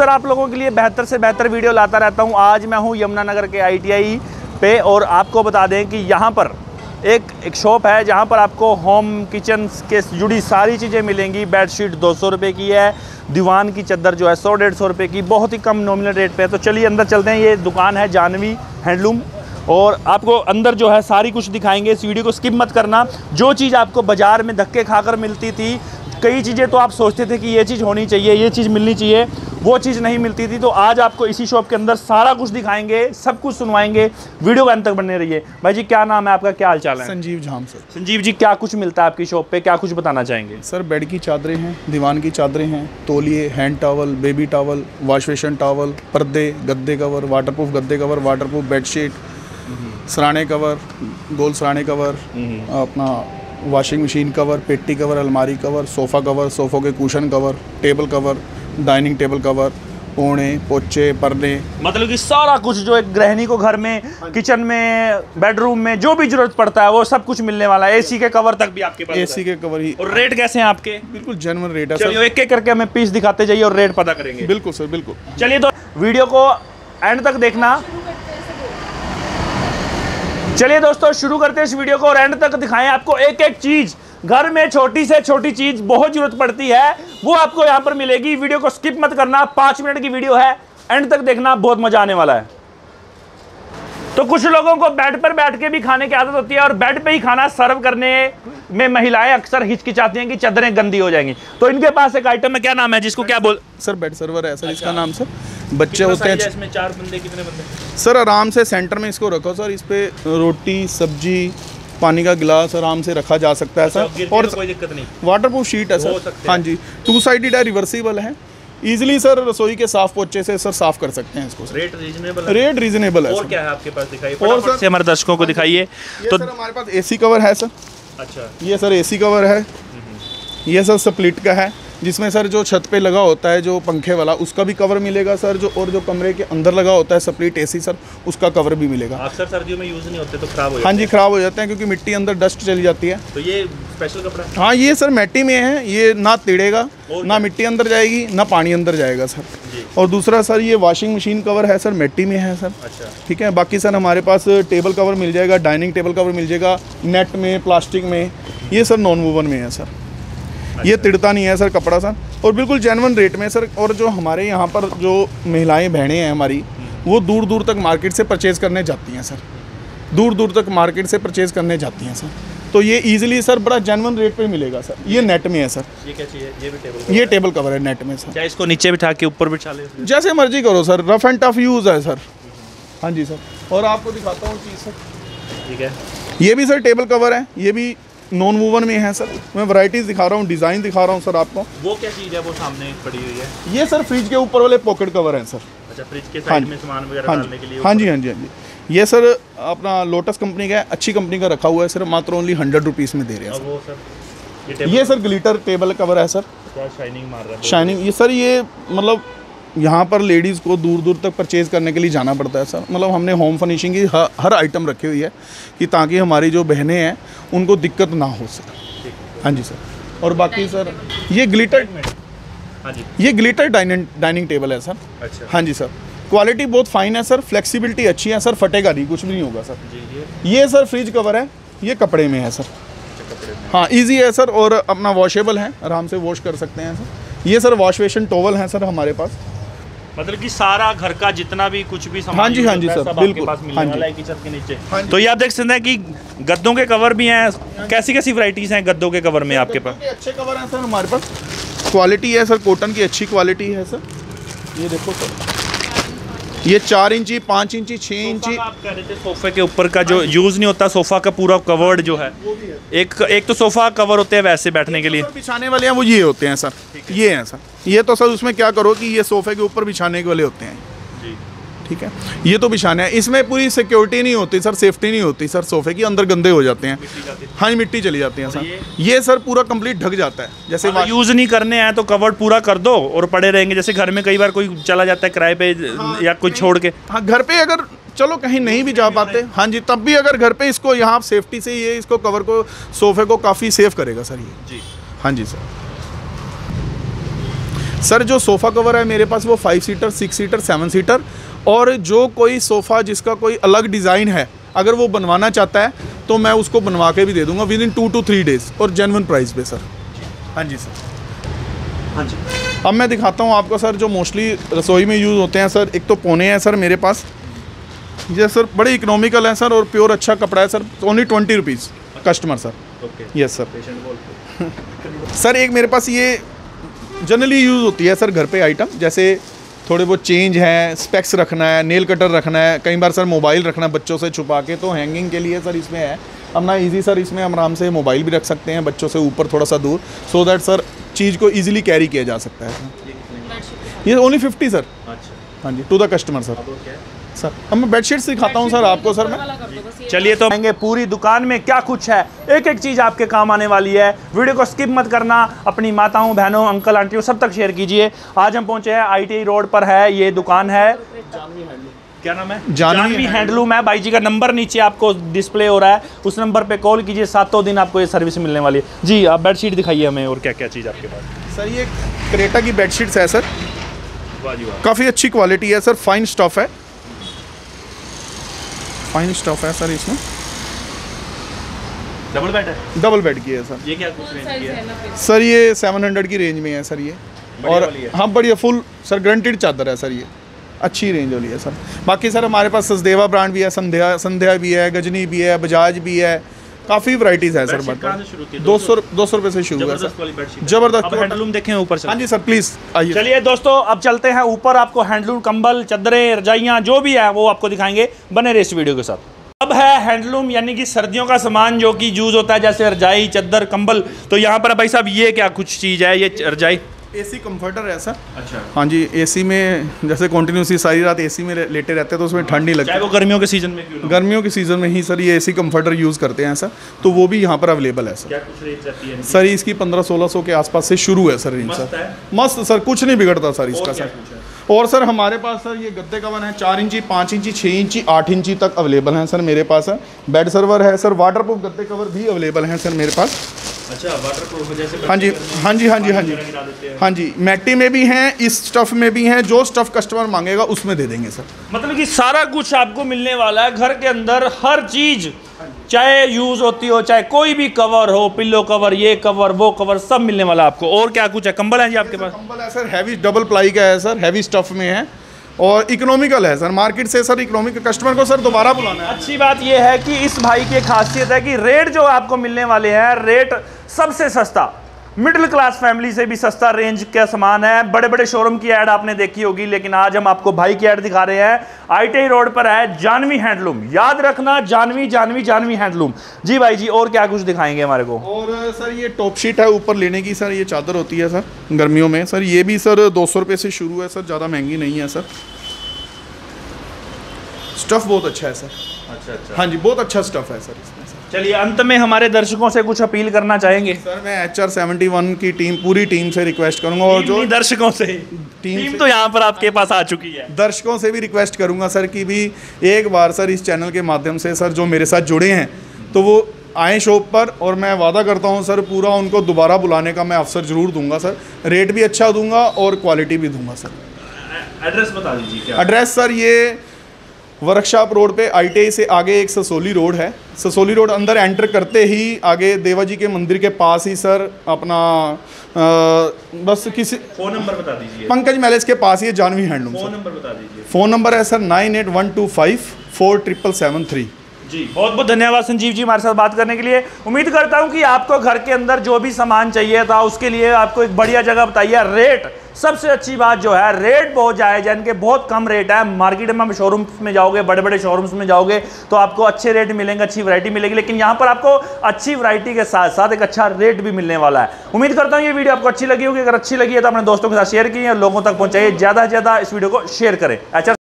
Sir आप लोगों के लिए बेहतर से बेहतर वीडियो लाता रहता हूं। आज मैं हूं यमुनानगर के ITI पे और आपको बता दें कि यहां पर एक शॉप है जहां पर आपको होम किचन के जुड़ी सारी चीज़ें मिलेंगी। बेडशीट 200 रुपये की है, दीवान की चादर जो है 100-150 रुपये की, बहुत ही कम नॉमिनल रेट पे है। तो चलिए अंदर चलते हैं। ये दुकान है जाह्नवी हैंडलूम और आपको अंदर जो है सारी कुछ दिखाएंगे। इस वीडियो को स्किप मत करना। जो चीज़ आपको बाज़ार में धक्के खाकर मिलती थी, कई चीज़ें तो आप सोचते थे कि ये चीज़ होनी चाहिए, ये चीज़ मिलनी चाहिए, वो चीज़ नहीं मिलती थी, तो आज आपको इसी शॉप के अंदर सारा कुछ दिखाएंगे, सब कुछ सुनवाएंगे। वीडियो के अंत तक बने रहिए। भाई जी क्या नाम है आपका, क्या हाल चाल है? संजीव झा। सर संजीव जी क्या कुछ मिलता है आपकी शॉप पे, क्या कुछ बताना चाहेंगे? सर बेड की चादरें हैं, दीवान की चादरें हैं, तौलिए, hand towel, baby towel, wash basin towel, पर्दे, गद्दे कवर, वाटरप्रूफ गद्दे कवर, वाटरप्रूफ बेडशीट, सराहने कवर, गोल सराहने कवर, अपना वॉशिंग मशीन कवर, पेटी कवर, अलमारी कवर, सोफ़ों के cushion cover, table cover, dining table cover, ओने, पोचे, पर्दे, मतलब कि सारा कुछ जो एक गृहिणी को घर में, किचन में, बेडरूम में जो भी जरूरत पड़ता है वो सब कुछ मिलने वाला है। AC के कवर तक भी आपके पास, AC के कवर ही। और रेट कैसे हैं आपके? बिल्कुल जेन्युइन रेट है। चलिए एक एक करके हमें पीस दिखाते जाइए और रेट पता करेंगे। बिल्कुल सर बिल्कुल। चलिए तो वीडियो को एंड तक देखना। चलिए दोस्तों शुरू करते हैं इस वीडियो को और एंड तक दिखाएं। आपको एक एक चीज, घर में छोटी से छोटी चीज बहुत जरूरत पड़ती है, वो आपको यहाँ पर मिलेगी। वीडियो को स्किप मत करना, 5 मिनट की वीडियो है, एंड तक देखना, बहुत मजा आने वाला है। तो कुछ लोगों को बेड पर बैठ के भी खाने की आदत होती है और बेड पे ही खाना सर्व करने में महिलाएं अक्सर हिचकिचाती हैं कि चादरें गंदी हो जाएंगी। तो इनके पास एक आइटम है, क्या नाम है जिसको क्या बोल? सर बेड सर्वर है सर इसका नाम। सर बच्चे होते हैं इसमें 4 बंदे, कितने बंदे? सर आराम से सेंटर में इसको रखो सर, इस पे रोटी, सब्जी, पानी का गिलास आराम से रखा जा सकता है सर। और कोई दिक्कत नहीं, वाटरप्रूफ शीट है सर। हाँ जी, 2 साइडेड है, रिवर्सिबल है, इजीली सर रसोई के साफ पोचे से सर साफ कर सकते हैं इसको। रेट रीजनेबल है, रेट रीजनेबल है। और क्या है आपके पास दिखाइए और सर से हमारे दर्शकों को दिखाइए। तो सर हमारे पास AC कवर है सर। अच्छा, ये सर AC कवर है, ये सर स्प्लिट का है जिसमें सर जो छत पे लगा होता है जो पंखे वाला उसका भी कवर मिलेगा सर, जो और जो कमरे के अंदर लगा होता है स्प्लिट AC सर उसका कवर भी मिलेगा। अक्सर सर्दियों में यूज़ नहीं होते तो खराब हो जाते हैं। हाँ जी खराब हो जाते हैं क्योंकि मिट्टी अंदर डस्ट चली जाती है। तो ये स्पेशल कपड़ा है? हाँ ये सर मिट्टी में है, ये ना तिड़ेगा, ना मिट्टी अंदर जाएगी, ना पानी अंदर जाएगा सर। और दूसरा सर ये वॉशिंग मशीन कवर है सर, मिट्टी में है सर। अच्छा ठीक है। बाकी सर हमारे पास टेबल कवर मिल जाएगा, डाइनिंग टेबल कवर मिल जाएगा, नेट में, प्लास्टिक में, ये सर नॉन वूवन में है सर। ये तिड़ता नहीं है सर कपड़ा सर, और बिल्कुल जेन्युइन रेट में सर। और जो हमारे यहाँ पर जो महिलाएं बहनें हैं हमारी, वो दूर दूर तक मार्केट से परचेज़ करने जाती हैं सर, दूर दूर तक मार्केट से परचेज़ करने जाती हैं सर। तो ये इजीली सर बड़ा जेन्युइन रेट पे मिलेगा सर। ये नेट में है सर। ये क्या चीज़ है? ये भी टेबल, ये टेबल कवर है नेट में सर। क्या इसको नीचे बिठा के ऊपर बिठा ले? जैसे मर्जी करो sir, rough and tough use है सर। हाँ जी सर। और आपको दिखाता हूँ चीज़ सर, ठीक है, ये भी सर टेबल कवर है, ये भी नॉन वूवन में है सर। मैं वैरायटीज दिखा रहा हूँ, डिज़ाइन दिखा रहा हूँ सर आपको। वो क्या चीज़ है वो सामने पड़ी हुई है? ये सर फ्रिज के ऊपर वाले पॉकेट कवर हैं सर। अच्छा, फ्रिज के साइड में सामान वगैरह डालने के लिए? हाँ जी हाँ जी हाँ जी। ये सर अपना लोटस कंपनी का है, अच्छी कंपनी का रखा हुआ है सर, मात्र ओनली 100 रुपीज़ में दे रहे हैं सर। वो सर ये सर ग्लिटर टेबल कवर है सर, शाइनिंग मार रहा है, शाइनिंग। ये सर ये मतलब यहाँ पर लेडीज़ को दूर दूर तक परचेज़ करने के लिए जाना पड़ता है सर। मतलब हमने होम फर्निशिंग की हर आइटम रखी हुई है कि ताकि हमारी जो बहनें हैं उनको दिक्कत ना हो सर। हाँ जी सर। और बाकी सर ये ग्लिटर, हाँ जी, ये ग्लिटर डाइनिंग टेबल है सर। अच्छा। हाँ जी सर। क्वालिटी बहुत फाइन है सर, फ्लेक्सिबिलिटी अच्छी है सर, फटेगा नहीं, कुछ भी नहीं होगा सर। ये सर फ्रिज कवर है, ये कपड़े में है सर। हाँ ईजी है सर, और अपना वॉशेबल है, आराम से वॉश कर सकते हैं सर। ये सर वॉश बेसिन टॉवल हैं सर हमारे पास, मतलब कि सारा घर का जितना भी कुछ भी सामान। हाँ जी हाँ जी सर बिल्कुल। हाँ जी। छत के नीचे तो ये आप देख सकते हैं कि गद्दों के कवर भी हैं। कैसी कैसी वैरायटीज हैं गद्दों के कवर में आपके पास? अच्छे कवर हैं सर हमारे पास, क्वालिटी है सर, कॉटन की अच्छी क्वालिटी है सर। ये देखो सर, ये 4 इंची, 5 इंची, 6 इंची। आप कह रहे थे सोफे के ऊपर का जो यूज़ नहीं होता, सोफ़ा का पूरा कवर्ड जो है, एक तो सोफ़ा कवर होते हैं वैसे बैठने के लिए, बिछाने वाले हैं वो ये होते हैं सर, ये हैं सर। ये तो सर उसमें क्या करो कि ये सोफ़े के ऊपर बिछाने के वाले होते हैं जी, ठीक है, ये तो बिछाने हैं, इसमें पूरी सिक्योरिटी नहीं होती सर, सेफ्टी नहीं होती सर, सोफ़े के अंदर गंदे हो जाते हैं। हाँ मिट्टी चली जाती है सर। ये सर पूरा कंप्लीट ढक जाता है, जैसे यूज़ नहीं करने हैं तो कवर पूरा कर दो और पड़े रहेंगे। जैसे घर में कई बार कोई चला जाता है किराए पे या कुछ छोड़ के, हाँ घर पे अगर चलो कहीं नहीं भी जा पाते, हाँ जी, तब भी अगर घर पे इसको यहाँ सेफ्टी से ये इसको कवर को, सोफ़े को काफ़ी सेफ करेगा सर ये जी। हाँ जी सर। सर जो सोफ़ा कवर है मेरे पास वो 5 सीटर 6 सीटर 7 सीटर और जो कोई सोफ़ा जिसका कोई अलग डिज़ाइन है अगर वो बनवाना चाहता है तो मैं उसको बनवा के भी दे दूँगा विदिन 2 to 3 days और जेन्युइन प्राइस पे सर। हाँ जी सर। हाँ जी अब मैं दिखाता हूँ आपको सर जो मोस्टली रसोई में यूज़ होते हैं सर। एक तो पोने हैं सर मेरे पास, ये सर बड़े इकोनॉमिकल हैं सर और प्योर अच्छा कपड़ा है sir, only 20 rupees customer sir. Okay yes sir. Sir एक मेरे पास ये जनरली यूज़ होती है सर घर पे आइटम, जैसे थोड़े बहुत चेंज हैं, स्पेक्स रखना है, नेल कटर रखना है, कई बार सर मोबाइल रखना बच्चों से छुपा के, तो हैंगिंग के लिए सर इसमें है अपना ईजी सर, इसमें हम आराम से मोबाइल भी रख सकते हैं बच्चों से ऊपर थोड़ा सा दूर, सो दैट सर चीज़ को ईजिली कैरी किया जा सकता है। ये ओनली 50 सर। हाँ जी to the customer sir. Sir अब मैं बेडशीट्स दिखाता हूँ सर आपको सर मैं। चलिए तो आएंगे पूरी दुकान में क्या कुछ है, एक एक चीज़ आपके काम आने वाली है। वीडियो को स्किप मत करना, अपनी माताओं बहनों अंकल आंटियों सब तक शेयर कीजिए। आज हम पहुँचे हैं ITI रोड पर है ये दुकान है, क्या नाम है, जानवी हैंडलूम है। भाई जी का नंबर नीचे आपको डिस्प्ले हो रहा है, उस नंबर पे कॉल कीजिए, 7 दिन आपको ये सर्विस मिलने वाली है। जी आप बेडशीट दिखाइए हमें और क्या क्या चीज़ आपके पास। सर ये करेटा की बेडशीट्स है सर, काफ़ी अच्छी क्वालिटी है सर, फाइन स्टफ है, फाइन स्टफ है सर। इसमें डबल बेड है, डबल बेड की है सर। ये क्या कुछ रेंज की है सर, ये 700 की रेंज में है सर ये, और हाँ बढ़िया फुल सर गारंटीड चादर है सर, ये अच्छी रेंज वाली है सर। बाकी सर हमारे पास सजदेवा ब्रांड भी है, संध्या भी है, गजनी भी है, बजाज भी है, काफ़ी वैरायटीज़ है सर। बट 200 रुपये से शुरू है सर, जबरदस्त। हैंडलूम देखें ऊपर से। हाँ जी सर प्लीज़ आइए। चलिए दोस्तों अब चलते हैं ऊपर, आपको हैंडलूम कंबल चदरें रजाइयाँ जो भी है वो आपको दिखाएंगे, बने रहिए इस वीडियो के साथ। अब है हैंडलूम यानी कि सर्दियों का सामान जो कि यूज़ होता है, जैसे रजाई चद्दर कंबल। तो यहाँ पर भाई साहब ये क्या कुछ चीज़ है, ये रजाई एसी कंफर्टर है सर। अच्छा हाँ जी, एसी में जैसे कंटिन्यूसली सारी रात एसी में लेटे रहते हैं तो उसमें ठंड नहीं लगती, चाहे वो गर्मियों के सीज़न में क्यों ना, गर्मियों के सीज़न में ही सर ये एसी कंफर्टर यूज़ करते हैं सर, तो वो भी यहाँ पर अवेलेबल है सर। क्या कुछ रेंज रहती है सर इसकी 1500-1600 के आसपास से शुरू है सर रेंज सर। मस्त सर, कुछ नहीं बिगड़ता सर इसका सर। और सर हमारे पास सर ये गद्दे कवर हैं 4 इंची 5 इंची 6 इंची 8 इंची तक अवेलेबल हैं सर मेरे पास है। बेड सर्वर है सर, वाटरप्रूफ गद्दे कवर भी अवेलेबल हैं सर मेरे पास। अच्छा वाटरप्रूफ जैसे। हाँ जी हाँ जी हाँ जी हाँ जी हाँ जी, मैटी में भी हैं, इस स्टफ़ में भी हैं, जो स्टफ़ कस्टमर मांगेगा उसमें दे देंगे सर। मतलब कि सारा कुछ आपको मिलने वाला है घर के अंदर, हर चीज़ चाहे यूज़ होती हो, चाहे कोई भी कवर हो, पिल्लो कवर ये कवर वो कवर सब मिलने वाला आपको। और क्या कुछ है, कंबल है जी आपके पास? कंबल है सर, हैवी डबल प्लाई का है सर, हैवी स्टफ़ में है और इकोनॉमिकल है सर। मार्केट से सर इकोनॉमिक कस्टमर को सर दोबारा बुलाना है। अच्छी बात यह है कि इस भाई की खासियत है कि रेट जो आपको मिलने वाले हैं, रेट सबसे सस्ता, मिडिल क्लास फैमिली से भी सस्ता रेंज का सामान है। बड़े बड़े शोरूम की ऐड आपने देखी होगी, लेकिन आज हम आपको भाई की ऐड दिखा रहे हैं। ITI रोड पर है जाह्नवी हैंडलूम, याद रखना जाह्नवी जाह्नवी जाह्नवी हैंडलूम। जी भाई जी और क्या कुछ दिखाएंगे हमारे को? और सर ये टॉप शीट है ऊपर लेने की सर, ये चादर होती है सर गर्मियों में सर, ये भी सर 200 रुपये से शुरू है सर, ज़्यादा महंगी नहीं है सर। स्टफ़ बहुत अच्छा है सर। अच्छा अच्छा हाँ जी, बहुत अच्छा स्टफ़ है सर इसमें। चलिए अंत में हमारे दर्शकों से कुछ अपील करना चाहेंगे सर? मैं HR 71 की टीम पूरी टीम से रिक्वेस्ट करूंगा, और जो दर्शकों से टीम तो यहाँ पर आपके पास आ चुकी है, दर्शकों से भी रिक्वेस्ट करूंगा सर कि भी एक बार सर इस चैनल के माध्यम से सर जो मेरे साथ जुड़े हैं तो वो आए शॉप पर, और मैं वादा करता हूं सर पूरा उनको दोबारा बुलाने का मैं अवसर ज़रूर दूँगा सर, रेट भी अच्छा दूँगा और क्वालिटी भी दूँगा सर। एड्रेस बता दीजिए। एड्रेस सर ये वर्कशॉप रोड पे ITI से आगे एक ससोली रोड है, ससोली रोड अंदर एंटर करते ही आगे देवा जी के मंदिर के पास ही सर अपना बस किसी फ़ोन नंबर बता दीजिए। पंकज मैलेज के पास ही जाह्नवी हैंडलूम। फ़ोन नंबर बता दीजिए। फ़ोन नंबर है सर 9812547773 जी। बहुत बहुत धन्यवाद संजीव जी हमारे साथ बात करने के लिए। उम्मीद करता हूं कि आपको घर के अंदर जो भी सामान चाहिए था उसके लिए आपको एक बढ़िया जगह बताई है। रेट सबसे अच्छी बात जो है, रेट बहुत जायज़ है इनके, बहुत कम रेट है। मार्केट में शोरूम्स में जाओगे, बड़े बड़े शोरूम्स में जाओगे तो आपको अच्छे रेट मिलेंगे, अच्छी वैरायटी मिलेगी, लेकिन यहाँ पर आपको अच्छी वैरायटी के साथ साथ एक अच्छा रेट भी मिलने वाला है। उम्मीद करता हूँ ये वीडियो आपको अच्छी लगी होगी, अगर अच्छी लगी है तो अपने दोस्तों के साथ शेयर कीजिए, लोगों तक पहुँचाइए, ज़्यादा से ज़्यादा इस वीडियो को शेयर करें।